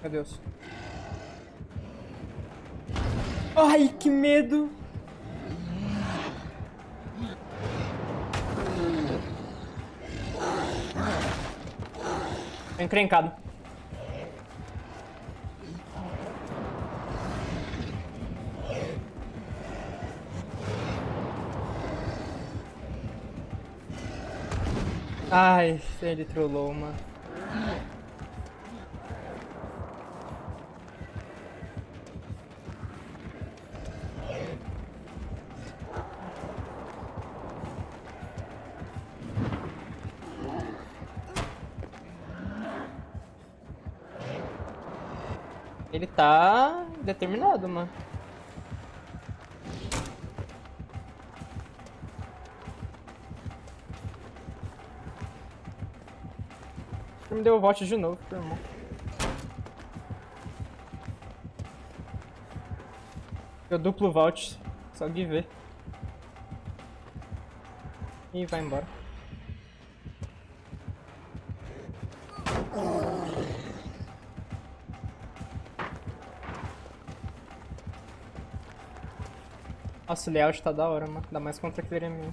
Meu Deus. Ai, que medo! Tô encrencado. Ai, ele trollou, mano. Ele tá determinado, mano. Me deu o vote de novo, meu irmão. Eu duplo vote, só de ver. E vai embora. Nossa, o layout tá da hora, mano. Dá mais contra aquele inimigo.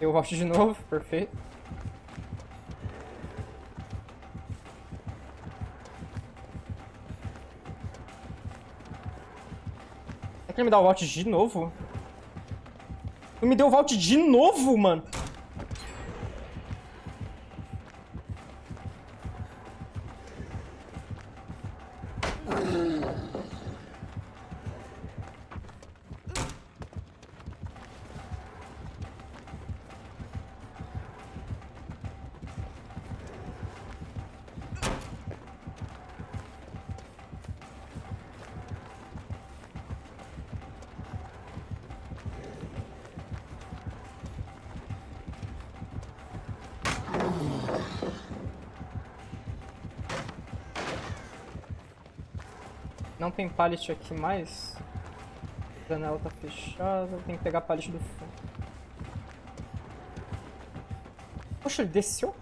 Eu rosto de novo, perfeito. Será que ele me dá o vault de novo? Não me deu o vault de novo, mano! Não tem pallet aqui mais. A janela tá fechada. Tem que pegar pallet do fundo. Poxa, ele desceu?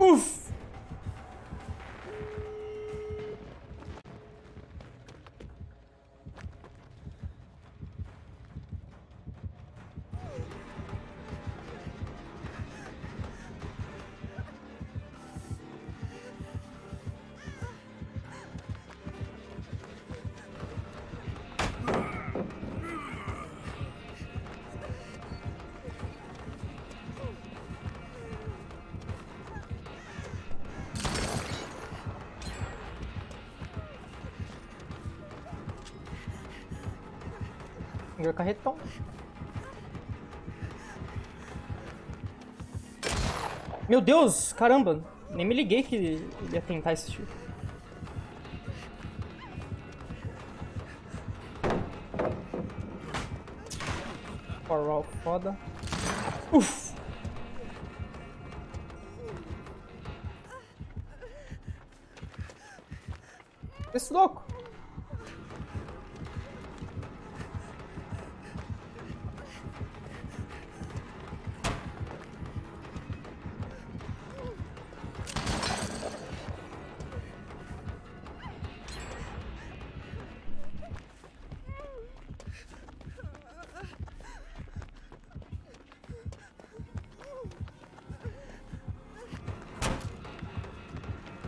Uff! Meu carretão. Meu Deus, caramba. Nem me liguei que ele ia tentar esse tiro. Forward, foda. Uff. Esse louco.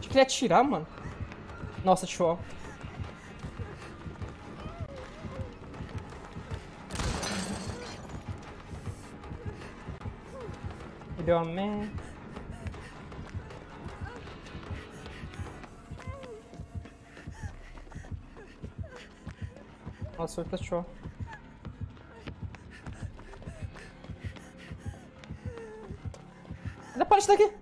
Eu queria atirar, mano. Nossa, tio. Me deu uma merda. Nossa, outra tio. Cadê a parte daqui?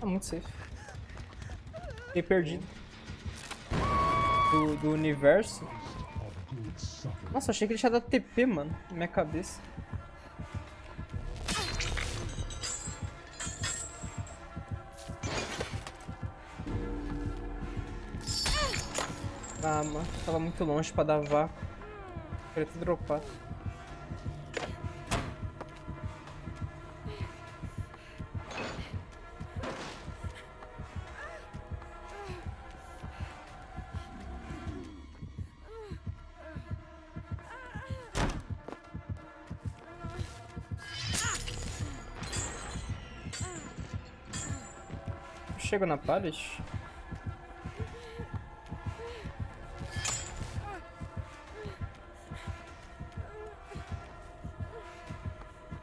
Tá muito safe. Fiquei perdido do universo. Nossa, achei que ele tinha dado TP, mano, na minha cabeça. Ah, mano, tava muito longe pra dar vácuo. Queria ter dropado. Chego na pallet.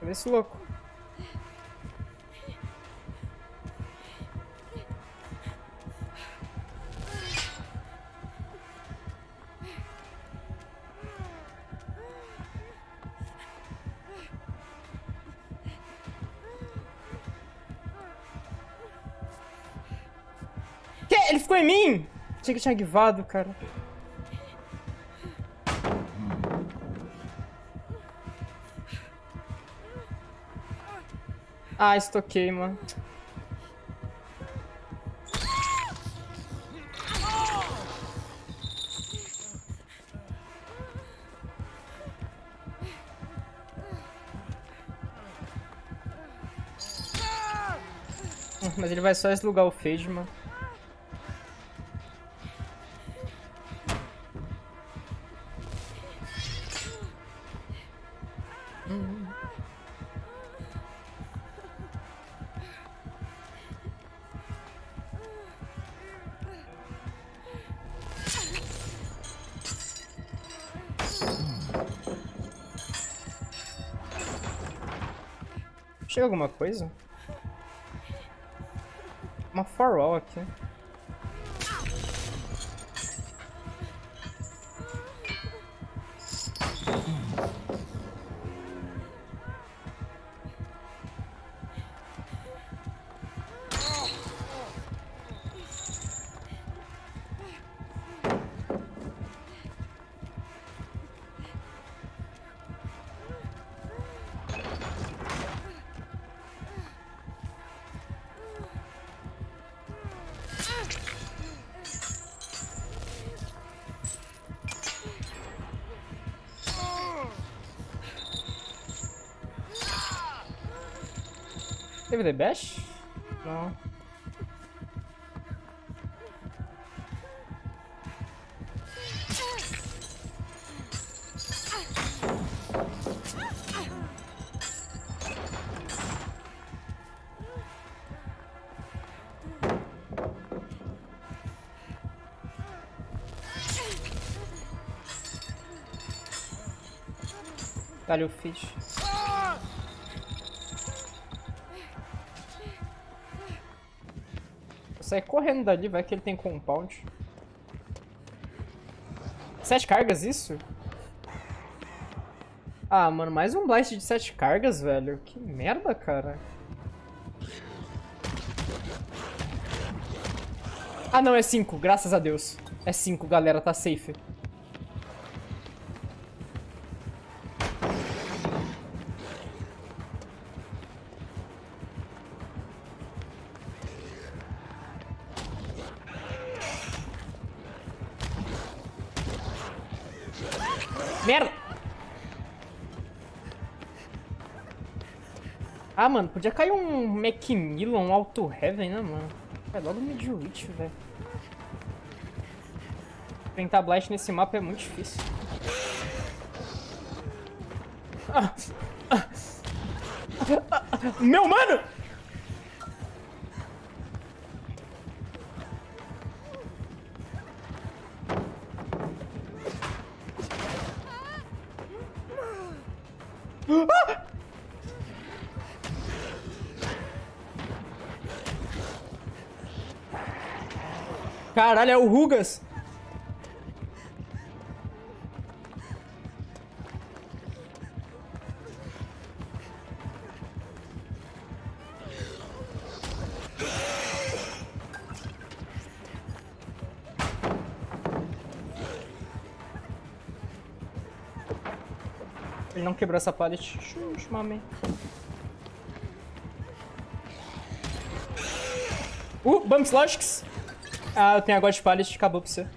Cadê esse louco? Ele ficou em mim! Achei que tinha guivado, cara. Ah, estoquei, mano. Mas ele vai só eslugar o Feijma. Chega alguma coisa? Uma firewall aqui. Teve the bash? Não. Dá-lhe o fish. Sai correndo dali, vai que ele tem compound. 7 cargas, isso? Ah, mano, mais um blast de 7 cargas, velho. Que merda, cara. Ah, não, é 5, graças a Deus. É 5, galera, tá safe. Merda! Ah, mano, podia cair um Macmillan, um Alto Heaven, né, mano? É logo Midwich, velho. Enfrentar Blast nesse mapa é muito difícil. Meu mano! Ah! Caralho, é o Rugas. Ele não quebrou essa pallet. Xuxa, mami. Bum Slugs. Ah, eu tenho agora de pallet. Acabou pra você.